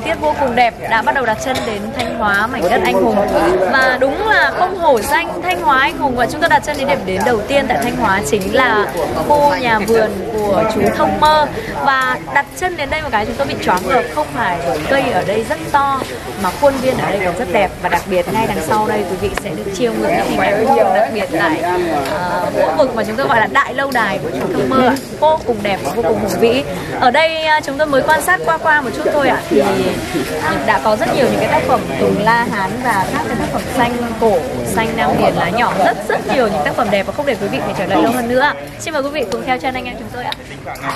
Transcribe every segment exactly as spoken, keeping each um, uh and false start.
thời tiết vô cùng đẹp đã bắt đầu đặt chân đến Thanh Hóa, mảnh đất anh hùng. Và đúng là không hổ danh Thanh Hóa anh hùng, và chúng ta đặt chân đến điểm đến đầu tiên tại Thanh Hóa chính là khu nhà vườn của chú Thông Mơ. Và đặt chân đến đây một cái chúng tôi bị choáng ngợp, không phải cây ở đây rất to mà khuôn viên ở đây còn rất đẹp, và đặc biệt ngay đằng sau đây quý vị sẽ được chiêm ngưỡng những hình ảnh đặc biệt tại uh, khu vực mà chúng tôi gọi là đại lâu đài của chú Thông Mơ, vô cùng đẹp và vô cùng hùng vĩ. Ở đây uh, chúng tôi mới quan sát qua qua một chút thôi ạ, à, thì đã có rất nhiều những cái tác phẩm Tùng La Hán và các cái tác phẩm xanh cổ, xanh Nam Điền lá nhỏ, rất rất nhiều những tác phẩm đẹp, và không để quý vị phải chờ đợi lâu hơn nữa. Xin mời quý vị cùng theo chân anh em chúng tôi ạ. À.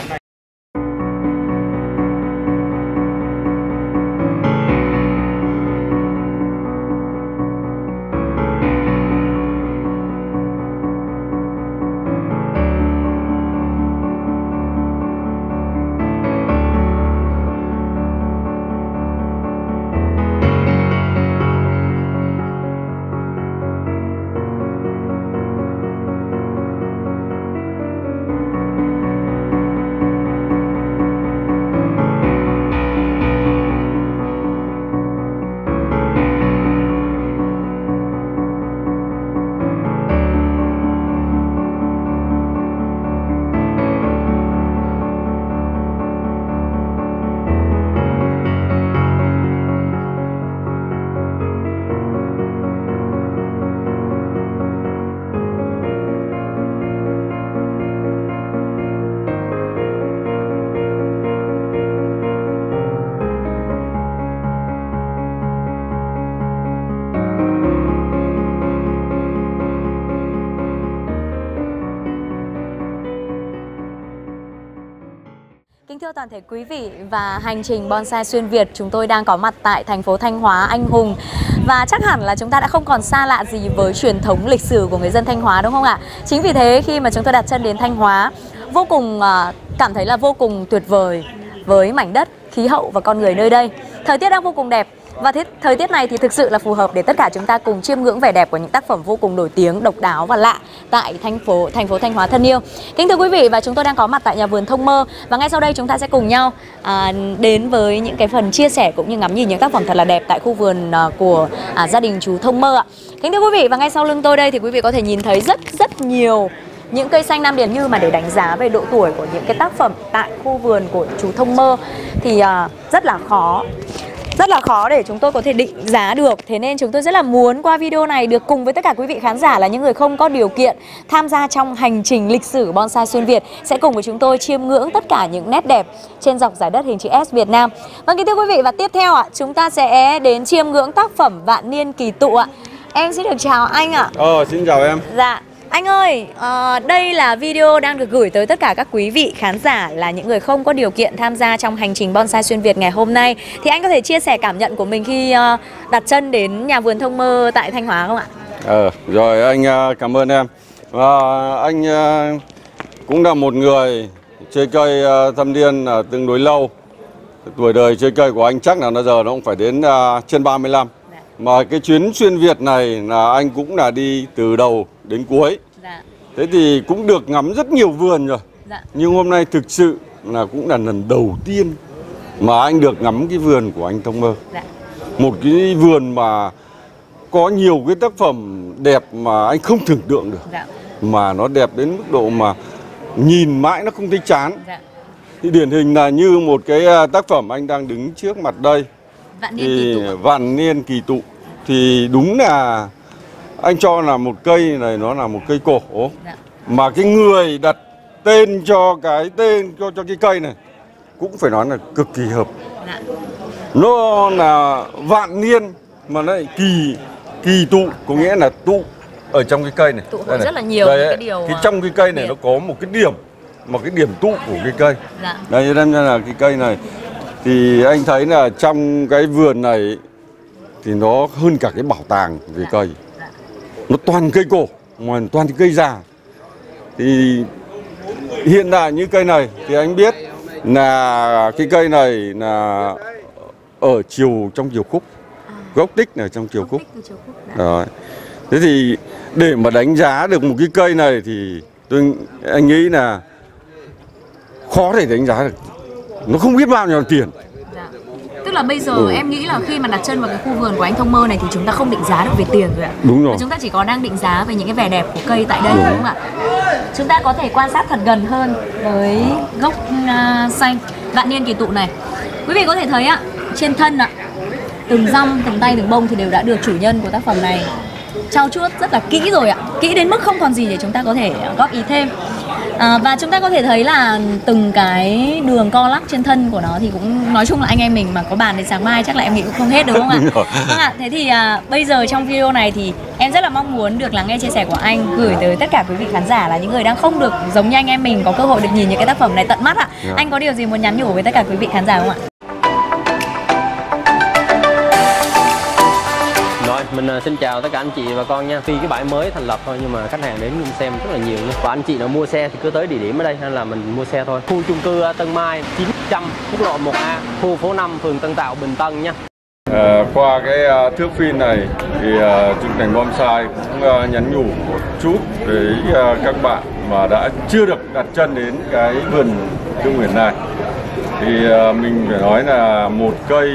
Thưa toàn thể quý vị và hành trình Bonsai Xuyên Việt, chúng tôi đang có mặt tại thành phố Thanh Hóa anh hùng. Và chắc hẳn là chúng ta đã không còn xa lạ gì với truyền thống lịch sử của người dân Thanh Hóa, đúng không ạ? Chính vì thế khi mà chúng tôi đặt chân đến Thanh Hóa, vô cùng cảm thấy là vô cùng tuyệt vời với mảnh đất, khí hậu và con người nơi đây. Thời tiết đang vô cùng đẹp, và thế, thời tiết này thì thực sự là phù hợp để tất cả chúng ta cùng chiêm ngưỡng vẻ đẹp của những tác phẩm vô cùng nổi tiếng, độc đáo và lạ tại thành phố thành phố Thanh Hóa thân yêu. Kính thưa quý vị, và chúng tôi đang có mặt tại nhà vườn Thông Mơ, và ngay sau đây chúng ta sẽ cùng nhau à, đến với những cái phần chia sẻ cũng như ngắm nhìn những tác phẩm thật là đẹp tại khu vườn à, của à, gia đình chú Thông Mơ ạ. Kính thưa quý vị, và ngay sau lưng tôi đây thì quý vị có thể nhìn thấy rất rất nhiều những cây xanh Nam Điền, như mà để đánh giá về độ tuổi của những cái tác phẩm tại khu vườn của chú Thông Mơ thì à, rất là khó. Rất là khó để chúng tôi có thể định giá được. Thế nên chúng tôi rất là muốn qua video này được cùng với tất cả quý vị khán giả là những người không có điều kiện tham gia trong hành trình lịch sử Bonsai Xuyên Việt sẽ cùng với chúng tôi chiêm ngưỡng tất cả những nét đẹp trên dọc giải đất hình chữ S Việt Nam. Vâng, kính thưa quý vị, và tiếp theo ạ, chúng ta sẽ đến chiêm ngưỡng tác phẩm Vạn Niên Kỳ Tụ ạ. Em xin được chào anh ạ. Ờ, xin chào em. Dạ. Anh ơi, à, đây là video đang được gửi tới tất cả các quý vị khán giả là những người không có điều kiện tham gia trong hành trình Bonsai Xuyên Việt ngày hôm nay. Thì anh có thể chia sẻ cảm nhận của mình khi uh, đặt chân đến nhà vườn Thông Mơ tại Thanh Hóa không ạ? Ờ, rồi anh cảm ơn em. Và anh cũng là một người chơi cây thâm niên tương đối lâu. Tuổi đời chơi cây của anh chắc là nó giờ nó cũng phải đến trên ba mươi lăm. Mà cái chuyến xuyên Việt này là anh cũng là đi từ đầu đến cuối. Dạ. Thế thì cũng được ngắm rất nhiều vườn rồi. Dạ. Nhưng hôm nay thực sự là cũng là lần đầu tiên mà anh được ngắm cái vườn của anh Thông Mơ. Dạ. Một cái vườn mà có nhiều cái tác phẩm đẹp mà anh không tưởng tượng được. Dạ. Mà nó đẹp đến mức độ mà nhìn mãi nó không thấy chán. Dạ. Thì điển hình là như một cái tác phẩm anh đang đứng trước mặt đây, Vạn Niên Kỳ Tụ. Vạn Niên Kỳ Tụ thì đúng là anh cho là một cây này nó là một cây cổ. Dạ. Mà cái người đặt tên cho cái tên cho, cho cái cây này cũng phải nói là cực kỳ hợp. Dạ. Nó là vạn niên mà nó lại kỳ kỳ tụ, có nghĩa là tụ ở trong cái cây này. Tụ hội rất là nhiều đấy, cái điều cái trong cái cây này điểm. Nó có một cái điểm, một cái điểm tụ của cái cây. Dạ. Đây nên là cái cây này thì anh thấy là trong cái vườn này thì nó hơn cả cái bảo tàng về cây. Nó toàn cây cổ, mà toàn cây già. Thì hiện đại như cây này thì anh biết là cái cây này là ở chiều trong Triều Khúc. Gốc tích là trong Triều Khúc. Đấy. Thế thì để mà đánh giá được một cái cây này thì tôi anh nghĩ là khó để đánh giá được. Nó không biết bao nhiêu tiền. Dạ. Tức Tức là bây giờ ừ. em nghĩ là khi mà đặt chân vào cái khu vườn của anh Thông Mơ này thì chúng ta không định giá được về tiền rồi ạ. Đúng rồi. Và chúng ta chỉ có đang định giá về những cái vẻ đẹp của cây tại đây, đúng, đúng không ạ? Chúng ta có thể quan sát thật gần hơn với gốc uh, xanh Vạn Niên Kỳ Tụ này. Quý vị có thể thấy ạ, trên thân ạ, từng rong, từng tay, từng bông thì đều đã được chủ nhân của tác phẩm này trau chuốt rất là kỹ rồi ạ. Kỹ đến mức không còn gì để chúng ta có thể góp ý thêm. À, và chúng ta có thể thấy là từng cái đường co lắc trên thân của nó thì cũng, nói chung là anh em mình mà có bàn đến sáng mai chắc là em nghĩ cũng không hết, đúng không ạ? Vâng ạ, thế thì à, bây giờ trong video này thì em rất là mong muốn được lắng nghe chia sẻ của anh gửi tới tất cả quý vị khán giả là những người đang không được giống như anh em mình có cơ hội được nhìn những cái tác phẩm này tận mắt ạ. Yeah. Anh có điều gì muốn nhắn nhủ với tất cả quý vị khán giả không ạ? Mình xin chào tất cả anh chị và con nha. Tuy cái bãi mới thành lập thôi nhưng mà khách hàng đến xem rất là nhiều nha. Và anh chị nào mua xe thì cứ tới địa điểm ở đây nên là mình mua xe thôi. Khu chung cư Tân Mai chín trăm Quốc lộ một A, khu phố năm, phường Tân Tạo, Bình Tân nha. À, qua cái uh, thước phim này thì uh, Trung Thành Bonsai cũng uh, nhắn nhủ một chút với uh, các bạn mà đã chưa được đặt chân đến cái vườn Thương Nguyễn này. Thì uh, mình phải nói là một cây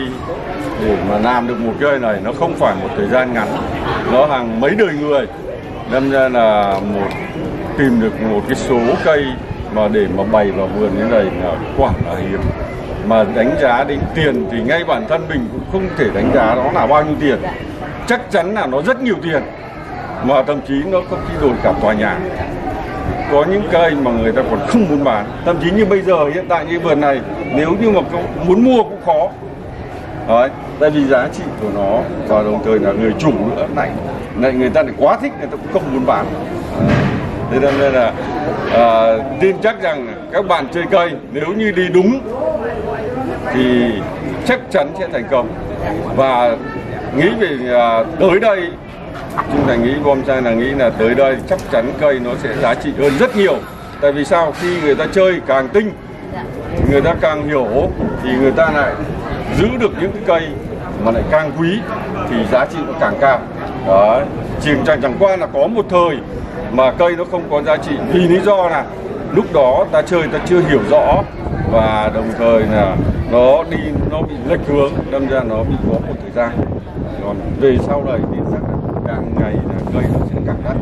để mà làm được một cây này nó không phải một thời gian ngắn, nó hàng mấy đời người, nên ra là một tìm được một cái số cây mà để mà bày vào vườn như này là quả là hiếm. Mà đánh giá đến tiền thì ngay bản thân mình cũng không thể đánh giá nó là bao nhiêu tiền, chắc chắn là nó rất nhiều tiền, mà thậm chí nó có khi đồn cả tòa nhà. Có những cây mà người ta còn không muốn bán, thậm chí như bây giờ hiện tại như vườn này nếu như mà muốn mua cũng khó. Đấy, tại vì giá trị của nó và đồng thời là người chủ nữa này, này người ta lại quá thích, người ta cũng không muốn bán. Thế nên là à, tin chắc rằng các bạn chơi cây nếu như đi đúng thì chắc chắn sẽ thành công. Và nghĩ về à, tới đây, chúng ta nghĩ bonsai là nghĩ là tới đây chắc chắn cây nó sẽ giá trị hơn rất nhiều. Tại vì sao? Khi người ta chơi càng tinh, người ta càng hiểu thì người ta lại giữ được những cái cây mà lại càng quý thì giá trị cũng càng cao. Đấy, chỉ chẳng qua là có một thời mà cây nó không có giá trị vì lý do là lúc đó ta chơi ta chưa hiểu rõ và đồng thời là nó đi nó bị lệch hướng, đâm ra nó bị có một thời gian. Còn về sau này thì chắc càng ngày là cây nó sẽ càng đắt.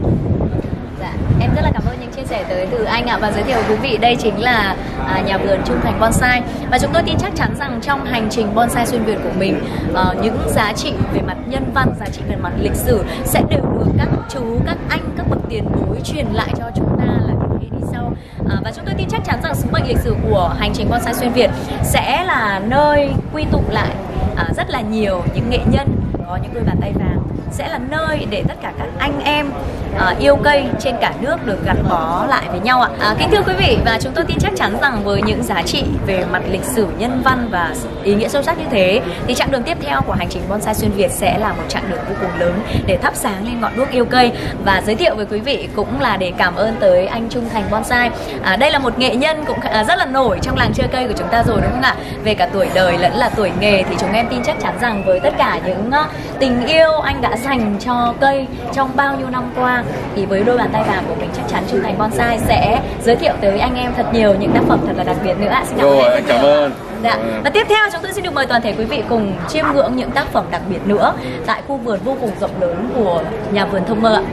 Dạ, em rất là cảm ơn những chia sẻ tới từ anh ạ. Và giới thiệu quý vị đây chính là à, nhà vườn Trung Thành Bonsai. Và chúng tôi tin chắc chắn rằng trong hành trình Bonsai Xuyên Việt của mình, à, những giá trị về mặt nhân văn, giá trị về mặt lịch sử sẽ đều được các chú, các anh, các bậc tiền bối truyền lại cho chúng ta là những thế đi sau. à, Và chúng tôi tin chắc chắn rằng sứ mệnh lịch sử của hành trình Bonsai Xuyên Việt sẽ là nơi quy tụ lại à, rất là nhiều những nghệ nhân có những đôi bàn tay vàng, sẽ là nơi để tất cả các anh em à, yêu cây trên cả nước được gắn bó lại với nhau ạ. À, kính thưa quý vị, và chúng tôi tin chắc chắn rằng với những giá trị về mặt lịch sử, nhân văn và ý nghĩa sâu sắc như thế thì chặng đường tiếp theo của hành trình Bonsai Xuyên Việt sẽ là một chặng đường vô cùng lớn để thắp sáng lên ngọn đuốc yêu cây. Và giới thiệu với quý vị cũng là để cảm ơn tới anh Trung Thành Bonsai. À, đây là một nghệ nhân cũng rất là nổi trong làng chơi cây của chúng ta rồi, đúng không ạ? Về cả tuổi đời lẫn là tuổi nghề thì chúng em tin chắc chắn rằng với tất cả những tình yêu anh đã dành cho cây trong bao nhiêu năm qua thì với đôi bàn tay vàng của mình chắc chắn Trung Thành Bonsai sẽ giới thiệu tới anh em thật nhiều những tác phẩm thật là đặc biệt nữa. Xin cảm, rồi, cảm ơn. Dạ. Và tiếp theo chúng tôi xin được mời toàn thể quý vị cùng chiêm ngưỡng những tác phẩm đặc biệt nữa tại khu vườn vô cùng rộng lớn của nhà vườn Thông Mơ ạ.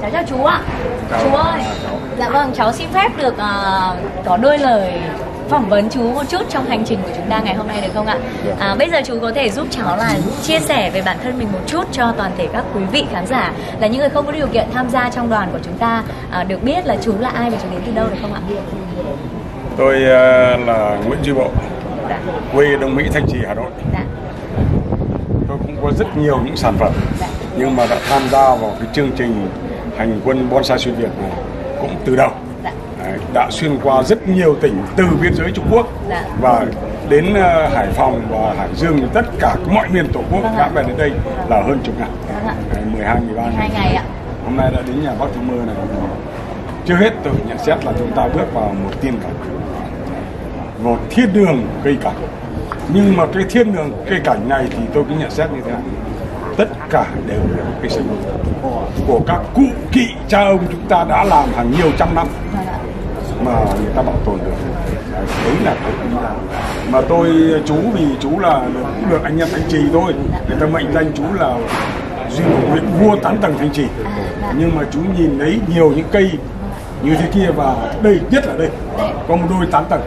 Cháu chào chú ạ. Cháu. Chú ơi. Dạ vâng, cháu xin phép được uh, có đôi lời phỏng vấn chú một chút trong hành trình của chúng ta ngày hôm nay được không ạ? À, bây giờ chú có thể giúp cháu là chia sẻ về bản thân mình một chút cho toàn thể các quý vị khán giả là những người không có điều kiện tham gia trong đoàn của chúng ta à, được biết là chú là ai và chú đến từ đâu được không ạ? Tôi uh, là Nguyễn Duy Bộ, dạ. Quê Đông Mỹ, Thanh Trì, Hà Nội. Dạ. Tôi cũng có rất nhiều những sản phẩm, dạ. Nhưng mà đã tham gia vào cái chương trình hành quân Bonsai Xuyên Việt này cũng từ đầu. Đã xuyên qua rất nhiều tỉnh từ biên giới Trung Quốc, dạ. Và đến uh, Hải Phòng và Hải Dương, tất cả mọi miền Tổ quốc, vâng, đã về đến đây, vâng, là hơn chục ngày, vâng, mười hai, mười ba ngày, ngày ạ. Hôm nay đã đến nhà bác Thông Mơ này. Chưa hết tôi nhận xét là chúng ta bước vào một tiên cảnh, một thiên đường cây cảnh. Nhưng mà cái thiên đường cây cảnh này thì tôi cũng nhận xét như thế này, tất cả đều là cây xanh của các cụ kỵ cha ông chúng ta đã làm hàng nhiều trăm năm. mà người ta bảo tồn được. Đấy là cái mà tôi chú, vì chú là cũng được anh em Thanh Trì thôi, người ta mệnh danh chú là Duy Bộ huyện vua tám tầng Thanh Trì. Nhưng mà chú nhìn thấy nhiều những cây như thế kia, và đây nhất là đây có một đôi tám tầng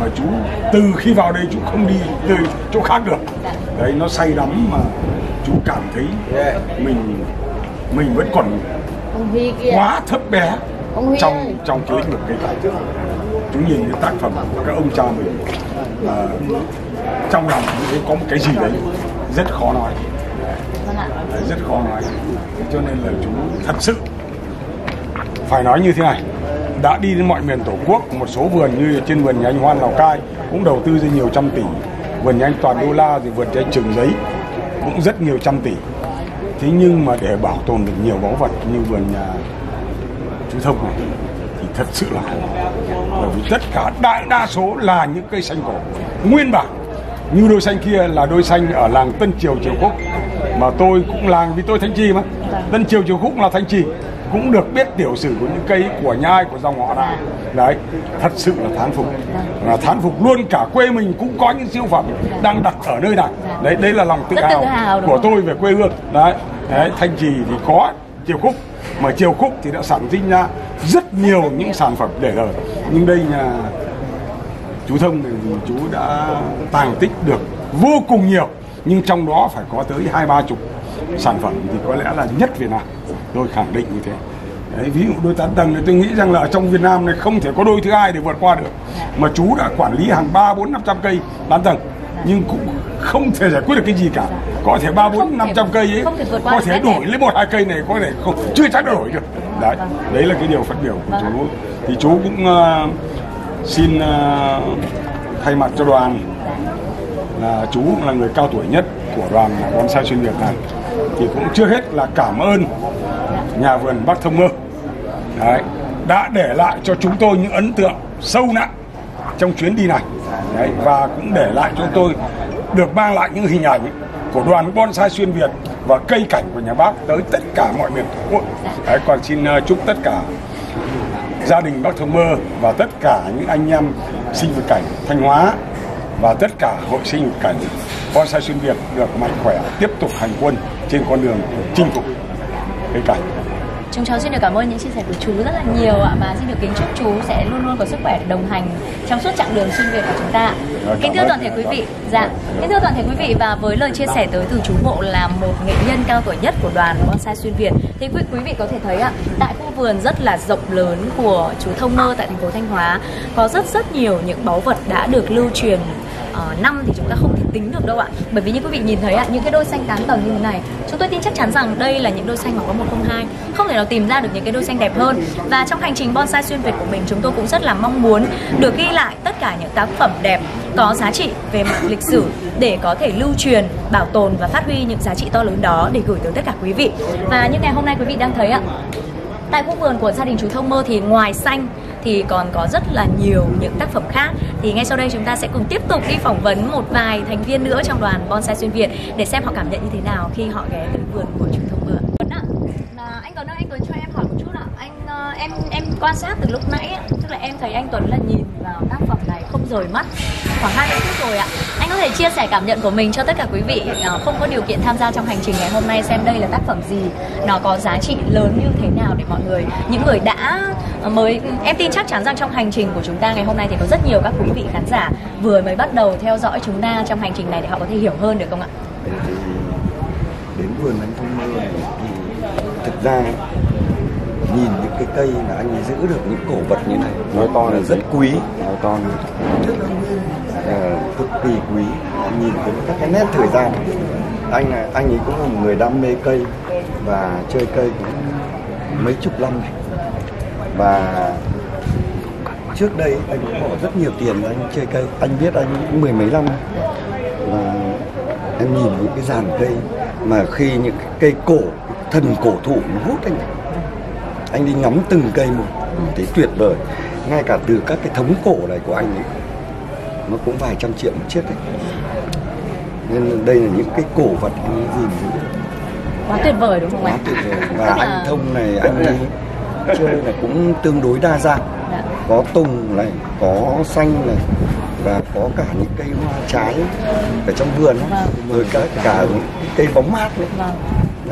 mà chú từ khi vào đây chú không đi từ chỗ khác được. Đấy, nó say đắm mà chú cảm thấy mình mình vẫn còn quá thấp bé trong trong cái lĩnh vực cây cảnh. Chú nhìn cái tác phẩm của các ông cha mình, à, trong lòng có một cái gì đấy rất khó nói, rất khó nói. Cho nên là chú thật sự phải nói như thế này, đã đi đến mọi miền Tổ quốc, một số vườn như trên vườn nhà anh Hoan Lào Cai cũng đầu tư ra nhiều trăm tỷ, vườn nhà anh Toàn đô la, thì vườn nhà anh Trường Giấy cũng rất nhiều trăm tỷ. Thế nhưng mà để bảo tồn được nhiều báu vật như vườn nhà chú Thông này thì thật sự là khó, bởi vì tất cả đại đa số là những cây xanh cổ nguyên bản. Như đôi xanh kia là đôi xanh ở làng Tân Triều Triều Khúc, mà tôi cũng làng, vì tôi Thanh Trì mà, Tân Triều Triều Khúc là Thanh Trì, cũng được biết tiểu sử của những cây của nhai của dòng họ đã. Đấy, thật sự là thán phục, là thán phục luôn. Cả quê mình cũng có những siêu phẩm đang đặt ở nơi này. Đấy, đây là lòng tự hào của tôi về quê hương. Đấy, đấy, Thanh Trì thì có Triều Khúc, mà Triều Khúc thì đã sản sinh ra rất nhiều những sản phẩm để đời. Nhưng đây nhà chú Thông thì chú đã tàng tích được vô cùng nhiều, nhưng trong đó phải có tới hai ba chục sản phẩm thì có lẽ là nhất Việt Nam, tôi khẳng định như thế. Đấy, ví dụ đôi tám tầng thì tôi nghĩ rằng là ở trong Việt Nam này không thể có đôi thứ hai để vượt qua được, mà chú đã quản lý hàng ba bốn năm trăm cây tám tầng nhưng cũng không thể giải quyết được cái gì cả. Có thể ba bốn năm trăm cây ấy có thể đổi lấy một hai cây này, có thể không, chưa chắc đã đổi được. Đấy, đấy là cái điều phát biểu của chú. Thì chú cũng uh, xin uh, thay mặt cho đoàn là chú cũng là người cao tuổi nhất của đoàn Bonsai Xuyên Việt này, thì cũng trước hết là cảm ơn nhà vườn bác Thông Mơ. Đấy, đã để lại cho chúng tôi những ấn tượng sâu nặng trong chuyến đi này. Đấy, và cũng để lại cho tôi được mang lại những hình ảnh của đoàn Bonsai Xuyên Việt và cây cảnh của nhà bác tới tất cả mọi miền Tổ quốc. Đấy, còn xin chúc tất cả gia đình bác Thông Mơ và tất cả những anh em sinh vật cảnh Thanh Hóa và tất cả hội sinh vật cảnh Bonsai Xuyên Việt được mạnh khỏe, tiếp tục hành quân trên con đường chinh phục cây cảnh. Chúng cháu xin được cảm ơn những chia sẻ của chú rất là nhiều ạ, và xin được kính chúc chú sẽ luôn luôn có sức khỏe để đồng hành trong suốt chặng đường xuyên Việt của chúng ta. Kính thưa toàn thể quý vị, dạ, kính thưa toàn thể quý vị, và với lời chia sẻ tới từ chú Bộ là một nghệ nhân cao tuổi nhất của đoàn Bonsai Xuyên Việt, thì quý, quý vị có thể thấy ạ, tại khu vườn rất là rộng lớn của chú Thông Mơ tại thành phố Thanh Hóa có rất rất nhiều những báu vật đã được lưu truyền. Ờ, năm thì chúng ta không thể tính được đâu ạ, bởi vì như quý vị nhìn thấy ạ, những cái đôi xanh tám tầng như thế này, chúng tôi tin chắc chắn rằng đây là những đôi xanh mà có một không hai, không thể nào tìm ra được những cái đôi xanh đẹp hơn. Và trong hành trình Bonsai Xuyên Việt của mình, chúng tôi cũng rất là mong muốn được ghi lại tất cả những tác phẩm đẹp có giá trị về mặt lịch sử để có thể lưu truyền, bảo tồn và phát huy những giá trị to lớn đó để gửi tới tất cả quý vị. Và như ngày hôm nay quý vị đang thấy ạ, tại khu vườn của gia đình chú Thông Mơ thì ngoài xanh thì còn có rất là nhiều những tác phẩm khác. Thì ngay sau đây chúng ta sẽ cùng tiếp tục đi phỏng vấn một vài thành viên nữa trong đoàn Bonsai Xuyên Việt để xem họ cảm nhận như thế nào khi họ ghé tới vườn của chú Thông Mơ. Tuấn ạ, à, anh Tuấn ơi, anh Tuấn cho em hỏi một chút ạ. Anh em em quan sát từ lúc nãy, tức là em thấy anh Tuấn là nhìn vào tác phẩm này không rời mắt khoảng hai mươi phút rồi ạ. Anh có thể chia sẻ cảm nhận của mình cho tất cả quý vị không có điều kiện tham gia trong hành trình ngày hôm nay, xem đây là tác phẩm gì, nó có giá trị lớn như thế nào để mọi người, những người đã mới, em tin chắc chắn rằng trong hành trình của chúng ta ngày hôm nay thì có rất nhiều các quý vị khán giả vừa mới bắt đầu theo dõi chúng ta trong hành trình này để họ có thể hiểu hơn được không ạ? Đến vườn anh Thông Mơ này thì thực ra nhìn những cái cây là anh ấy giữ được những cổ vật như này, nói to là rất quý, nói to là cực kỳ quý. Anh nhìn thấy các cái nét thời gian, anh là anh ấy cũng là một người đam mê cây và chơi cây cũng mấy chục năm này. Và trước đây anh cũng bỏ rất nhiều tiền anh chơi cây, anh biết anh cũng mười mấy năm. Và em nhìn những cái dàn cây mà khi những cái cây cổ, thần cổ thụ nó hút anh, anh đi ngắm từng cây một, thấy tuyệt vời. Ngay cả từ các cái thống cổ này của anh ấy, nó cũng vài trăm triệu một chiếc đấy. Nên đây là những cái cổ vật anh ấy gì quá tuyệt vời đúng không anh? Quá tuyệt vời. Và là... anh Thông này, anh ấy chơi là cũng tương đối đa dạng, có tùng này, có xanh này, và có cả những cây hoa trái ở trong vườn, rồi cả cả những cây bóng mát nữa.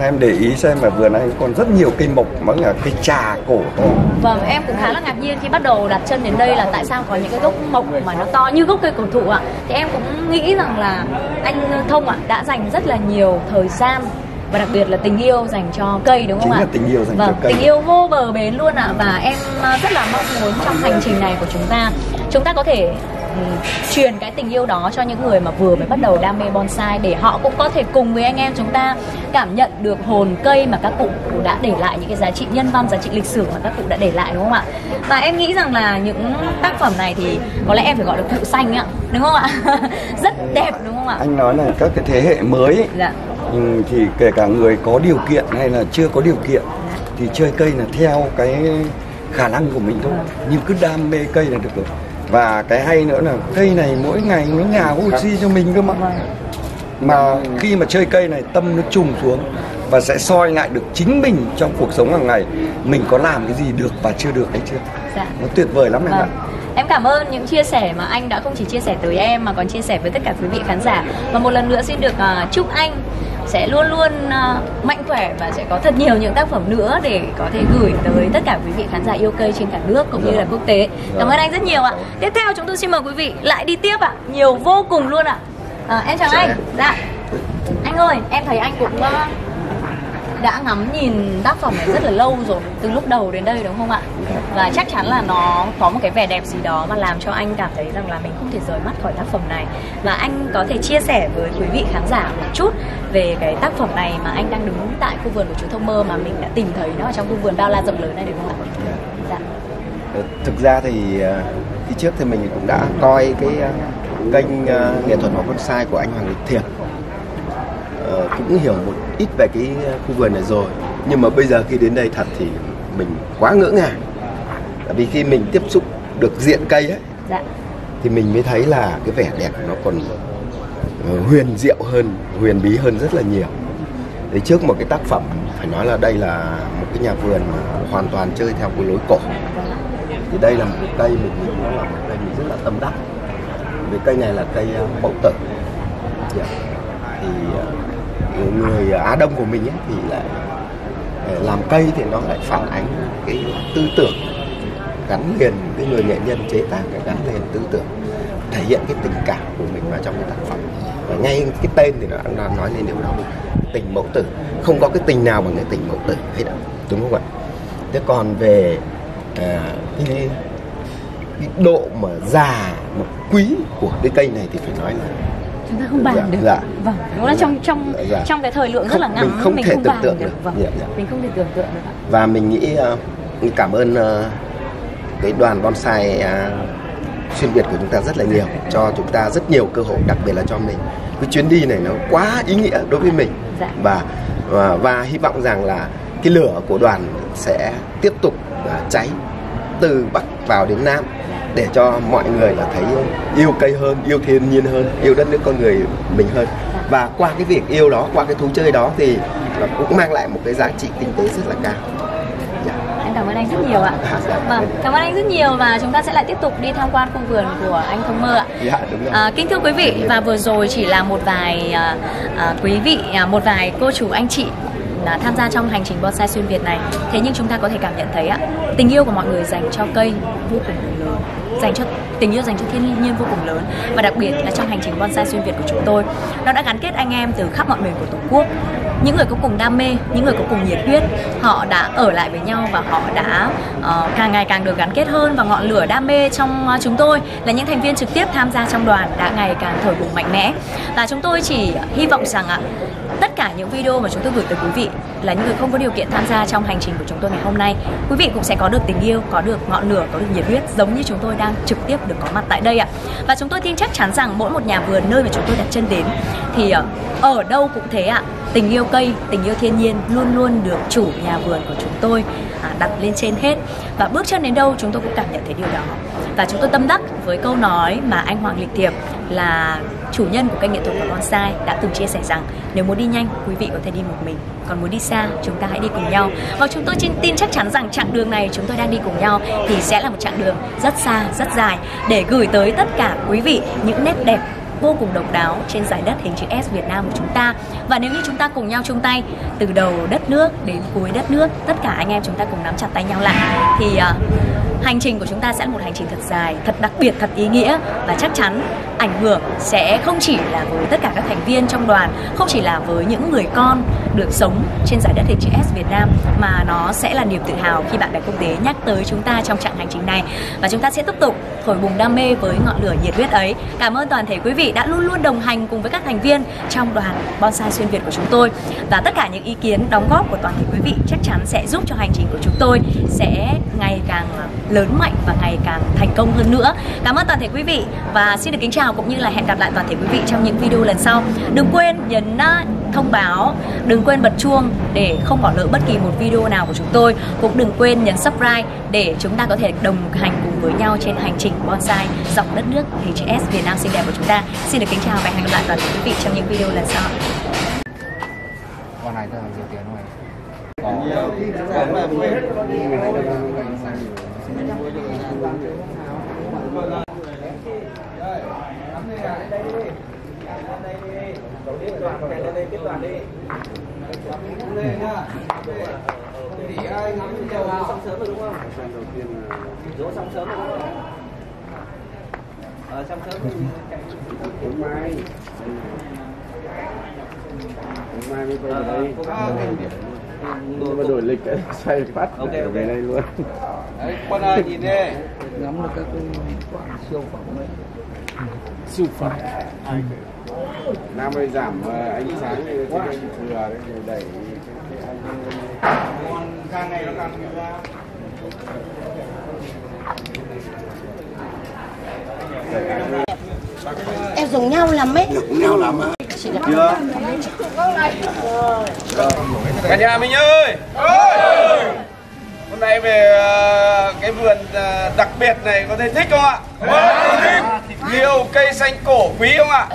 Em để ý xem mà vườn anh còn rất nhiều cây mộc mà là cây trà cổ to. Vâng, em cũng khá là ngạc nhiên khi bắt đầu đặt chân đến đây là tại sao có những cái gốc mộc mà nó to như gốc cây cổ thụ ạ. Thì em cũng nghĩ rằng là anh Thông ạ đã dành rất là nhiều thời gian và đặc biệt là tình yêu dành cho cây đúng không ạ? Chính là tình yêu dành vâng, cho cây. Tình yêu vô bờ bến luôn ạ. Và em rất là mong muốn trong hành trình này của chúng ta, chúng ta có thể truyền cái tình yêu đó cho những người mà vừa mới bắt đầu đam mê bonsai, để họ cũng có thể cùng với anh em chúng ta cảm nhận được hồn cây mà các cụ đã để lại, những cái giá trị nhân văn, giá trị lịch sử mà các cụ đã để lại đúng không ạ? Và em nghĩ rằng là những tác phẩm này thì có lẽ em phải gọi là thụ xanh ạ, đúng không ạ? Rất đẹp đúng không ạ? Anh nói là các cái thế hệ mới ấy, dạ. thì kể cả người có điều kiện hay là chưa có điều kiện thì chơi cây là theo cái khả năng của mình thôi, nhưng cứ đam mê cây là được rồi. Và cái hay nữa là cây này mỗi ngày nó ngả oxy cho mình cơ mà. Mà khi mà chơi cây này tâm nó trùng xuống và sẽ soi lại được chính mình trong cuộc sống hàng ngày, mình có làm cái gì được và chưa được hay chưa. Dạ. Nó tuyệt vời lắm em ạ. Em cảm ơn những chia sẻ mà anh đã không chỉ chia sẻ tới em mà còn chia sẻ với tất cả quý vị khán giả. Và một lần nữa xin được uh, chúc anh sẽ luôn luôn uh, mạnh khỏe và sẽ có thật nhiều những tác phẩm nữa để có thể gửi tới tất cả quý vị khán giả yêu cây trên cả nước cũng dạ. như là quốc tế. Dạ. Cảm ơn anh rất nhiều ạ. Tiếp theo chúng tôi xin mời quý vị lại đi tiếp ạ. Nhiều vô cùng luôn ạ. À, em chào dạ. anh. Dạ. Anh ơi, em thấy anh cũng uh, đã ngắm nhìn tác phẩm này rất là lâu rồi, từ lúc đầu đến đây đúng không ạ? Và chắc chắn là nó có một cái vẻ đẹp gì đó mà làm cho anh cảm thấy rằng là mình không thể rời mắt khỏi tác phẩm này. Và anh có thể chia sẻ với quý vị khán giả một chút về cái tác phẩm này mà anh đang đứng tại khu vườn của chú Thông Mơ mà mình đã tìm thấy nó ở trong khu vườn bao la rộng lớn này đúng không ạ? Dạ. Thực ra thì khi trước thì mình cũng đã coi cái kênh Nghệ Thuật và Bonsai của anh Hoàng Lịch Thiệp, cũng hiểu một ít về cái khu vườn này rồi, nhưng mà bây giờ khi đến đây thật thì mình quá ngỡ ngàng, tại vì khi mình tiếp xúc được diện cây ấy dạ. thì mình mới thấy là cái vẻ đẹp nó còn huyền diệu hơn, huyền bí hơn rất là nhiều. Đấy, trước một cái tác phẩm phải nói là đây là một cái nhà vườn mà hoàn toàn chơi theo cái lối cổ, thì đây là một cái cây mình nghĩ nó là một cây mình rất là tâm đắc, vì cây này là cây mẫu tử. yeah. Thì người Á Đông của mình ấy, thì lại làm cây thì nó lại phản ánh cái tư tưởng gắn liền với người nghệ nhân chế tác, gắn liền tư tưởng, thể hiện cái tình cảm của mình vào trong cái tác phẩm. Và ngay cái tên thì nó đã nói lên điều đó, tình mẫu tử, không có cái tình nào bằng cái tình mẫu tử hết đâu, đúng không ạ? Thế còn về à, cái, cái độ mà già mà quý của cái cây này thì phải nói là chúng ta không bàn dạ, được. Dạ, vâng, đúng là dạ, trong trong dạ. trong cái thời lượng không, rất là ngắn mình không mình thể không tưởng tượng được. được. Vâng. Dạ, dạ. Mình không thể tưởng tượng được. Và mình nghĩ uh, cảm ơn uh, cái đoàn bonsai uh, xuyên Việt của chúng ta rất là nhiều, cho chúng ta rất nhiều cơ hội, đặc biệt là cho mình. Cái chuyến đi này nó quá ý nghĩa đối với mình. Dạ. Và, và và hy vọng rằng là cái lửa của đoàn sẽ tiếp tục uh, cháy từ Bắc vào đến Nam, để cho mọi người là thấy yêu cây hơn, yêu thiên nhiên hơn, yêu đất nước con người mình hơn. Và qua cái việc yêu đó, qua cái thú chơi đó thì nó cũng mang lại một cái giá trị kinh tế rất là cao. yeah. Em cảm ơn anh rất nhiều ạ. à, dạ. Vâng, cảm ơn anh rất nhiều và chúng ta sẽ lại tiếp tục đi tham quan khu vườn của anh Thông Mơ ạ. Dạ, đúng rồi. À, kính thưa quý vị, và vừa rồi chỉ là một vài à, à, quý vị, à, một vài cô chú anh chị là tham gia trong hành trình Bonsai Xuyên Việt này. Thế nhưng chúng ta có thể cảm nhận thấy ạ, tình yêu của mọi người dành cho cây vô cùng lớn, dành cho tình yêu dành cho thiên nhiên vô cùng lớn. Và đặc biệt là trong hành trình Bonsai Xuyên Việt của chúng tôi, nó đã gắn kết anh em từ khắp mọi miền của Tổ quốc. Những người có cùng đam mê, những người có cùng nhiệt huyết, họ đã ở lại với nhau và họ đã uh, càng ngày càng được gắn kết hơn. Và ngọn lửa đam mê trong uh, chúng tôi là những thành viên trực tiếp tham gia trong đoàn đã ngày càng thổi bùng mạnh mẽ. Và chúng tôi chỉ hy vọng rằng uh, tất cả những video mà chúng tôi gửi tới quý vị là những người không có điều kiện tham gia trong hành trình của chúng tôi ngày hôm nay, quý vị cũng sẽ có được tình yêu, có được ngọn lửa, có được nhiệt huyết giống như chúng tôi đang trực tiếp được có mặt tại đây ạ. Và chúng tôi tin chắc chắn rằng mỗi một nhà vườn nơi mà chúng tôi đặt chân đến thì uh, ở đâu cũng thế ạ. Tình yêu cây, tình yêu thiên nhiên luôn luôn được chủ nhà vườn của chúng tôi đặt lên trên hết. Và bước chân đến đâu chúng tôi cũng cảm nhận thấy điều đó. Và chúng tôi tâm đắc với câu nói mà anh Hoàng Lịch Thiệp là chủ nhân của kênh Nghệ Thuật và Bonsai đã từng chia sẻ rằng nếu muốn đi nhanh, quý vị có thể đi một mình, còn muốn đi xa, chúng ta hãy đi cùng nhau. Và chúng tôi tin chắc chắn rằng chặng đường này chúng tôi đang đi cùng nhau thì sẽ là một chặng đường rất xa, rất dài để gửi tới tất cả quý vị những nét đẹp vô cùng độc đáo trên giải đất hình chữ S Việt Nam của chúng ta. Và nếu như chúng ta cùng nhau chung tay từ đầu đất nước đến cuối đất nước, tất cả anh em chúng ta cùng nắm chặt tay nhau lại, thì uh, hành trình của chúng ta sẽ là một hành trình thật dài, thật đặc biệt, thật ý nghĩa. Và chắc chắn ảnh hưởng sẽ không chỉ là với tất cả các thành viên trong đoàn, không chỉ là với những người con được sống trên giải đất hình chữ S Việt Nam, mà nó sẽ là niềm tự hào khi bạn bè quốc tế nhắc tới chúng ta trong chặng hành trình này. Và chúng ta sẽ tiếp tục thổi bùng đam mê với ngọn lửa nhiệt huyết ấy. Cảm ơn toàn thể quý vị đã luôn luôn đồng hành cùng với các thành viên trong đoàn Bonsai Xuyên Việt của chúng tôi. Và tất cả những ý kiến đóng góp của toàn thể quý vị chắc chắn sẽ giúp cho hành trình của chúng tôi sẽ ngày càng lớn mạnh và ngày càng thành công hơn nữa. Cảm ơn toàn thể quý vị và xin được kính chào cũng như là hẹn gặp lại toàn thể quý vị trong những video lần sau. Đừng quên nhấn thông báo, đừng quên bật chuông để không bỏ lỡ bất kỳ một video nào của chúng tôi. Cũng đừng quên nhấn subscribe để chúng ta có thể đồng hành cùng với nhau trên hành trình bonsai dọc đất nước hình chữ S Việt Nam xinh đẹp của chúng ta. Xin được kính chào và hẹn gặp lại toàn thể quý vị trong những video lần sau. Con này rất là nhiều tiền rồi. Có nhiều khi cũng là quên. Đổi lịch cái xoay phát ở về đây luôn. Đấy, con ơi nhìn đi. Ngắm được các quả siêu phẩm đấy. Siêu phẩm. Nam ơi giảm ánh sáng thì quá vừa đấy đẩy. Con càng ngày nó càng ra. Em giống nhau lắm ấy. Giống nhau lắm á. Chị đã chưa? Cả nhà mình ơi. Ơi. Hôm nay về cái vườn đặc biệt này có thấy thích không ạ? Nhiều cây xanh cổ quý không ạ?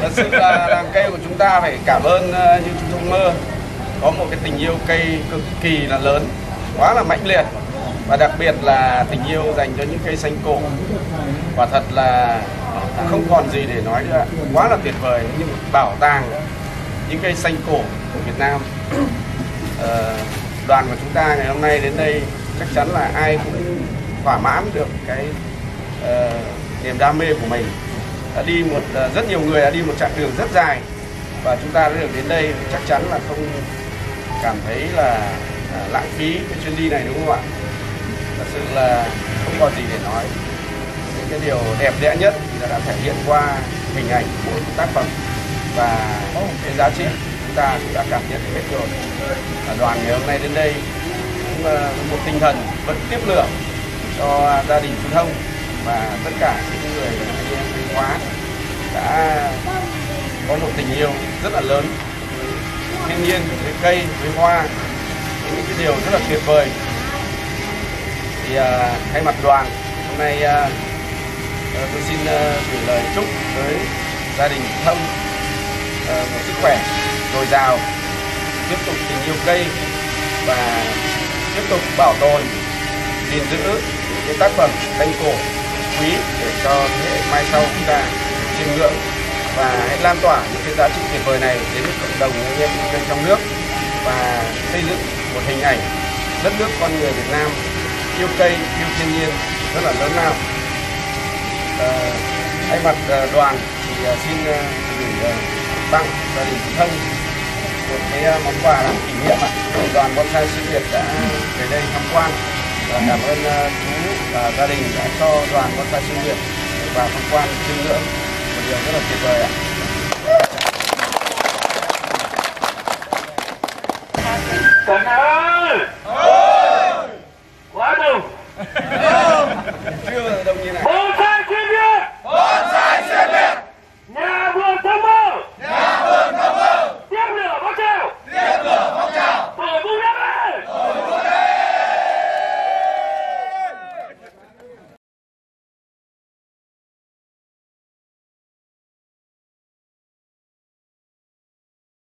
Thật sự là làng cây của chúng ta phải cảm ơn như Thông Mơ, có một cái tình yêu cây cực kỳ là lớn, quá là mãnh liệt, và đặc biệt là tình yêu dành cho những cây xanh cổ. Và thật là không còn gì để nói nữa, quá là tuyệt vời, những bảo tàng những cây xanh cổ của Việt Nam. Ờ, đoàn của chúng ta ngày hôm nay đến đây chắc chắn là ai cũng thỏa mãn được cái uh, niềm đam mê của mình. Đã đi một uh, rất nhiều người đã đi một chặng đường rất dài, và chúng ta đã được đến đây chắc chắn là không cảm thấy là uh, lãng phí cái chuyến đi này, đúng không ạ? Thật sự là không còn gì để nói. Những cái điều đẹp đẽ nhất thì đã thể hiện qua hình ảnh của tác phẩm, và cái giá trị chúng ta cũng đã cảm nhận hết rồi. Và đoàn ngày hôm nay đến đây cũng uh, một tinh thần vẫn tiếp lửa cho gia đình Phú Thông và tất cả những người anh em Thanh Hóa đã có một tình yêu rất là lớn với thiên nhiên, với cây, với hoa, những cái điều rất là tuyệt vời. Thì uh, thay mặt đoàn hôm nay uh, tôi xin uh, gửi lời chúc tới gia đình Phú Thông uh, một sức khỏe dồi dào, tiếp tục tình yêu cây và tiếp tục bảo tồn, gìn giữ những tác phẩm xanh cổ quý để cho thế hệ mai sau chúng ta chiêm ngưỡng, và hãy lan tỏa những cái giá trị tuyệt vời này đến với cộng đồng anh em cây trong nước, và xây dựng một hình ảnh đất nước con người Việt Nam yêu cây, yêu thiên nhiên rất là lớn lao. À, thay mặt đoàn thì xin gửi tặng gia đình Phú Thông một cái món quà làm kỷ niệm ạ. Đoàn Bonsai Xuyên Việt đã về đây tham quan, và cảm ơn chú và gia đình đã cho đoàn Bonsai Xuyên Việt vào tham quan chiêm ngưỡng, một điều rất là tuyệt vời ạ. Còn